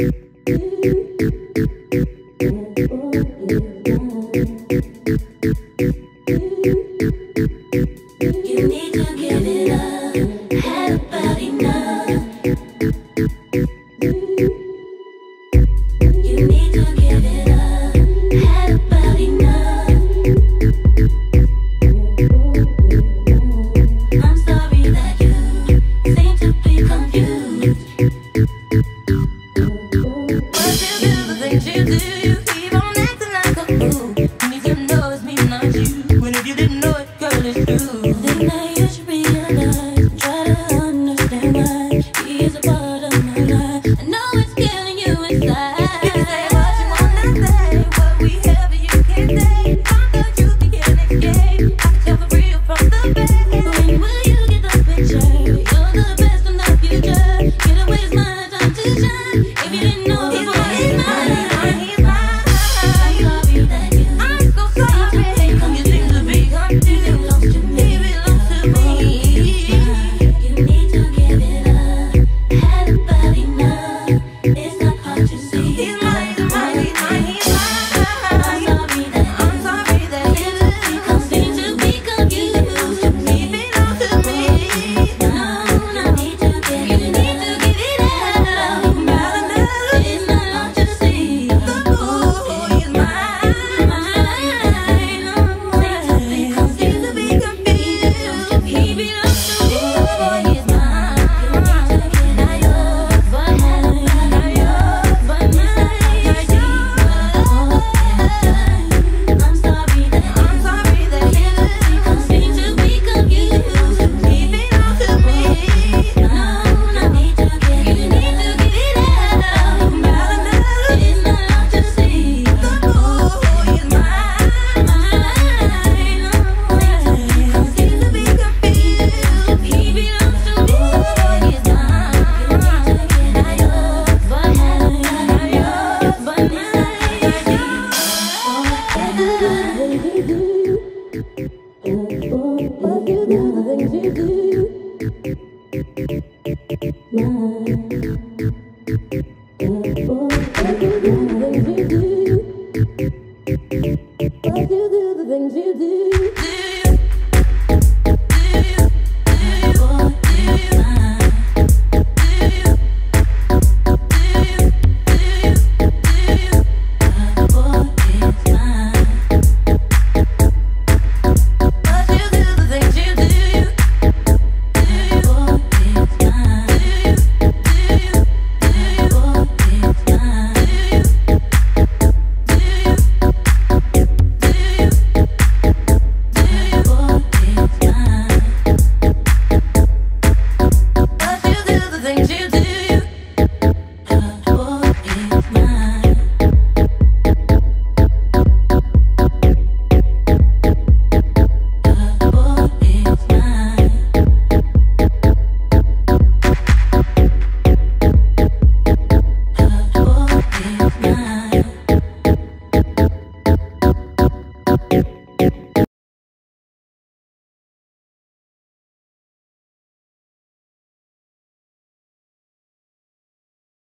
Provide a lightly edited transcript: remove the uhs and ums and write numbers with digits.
If you didn't know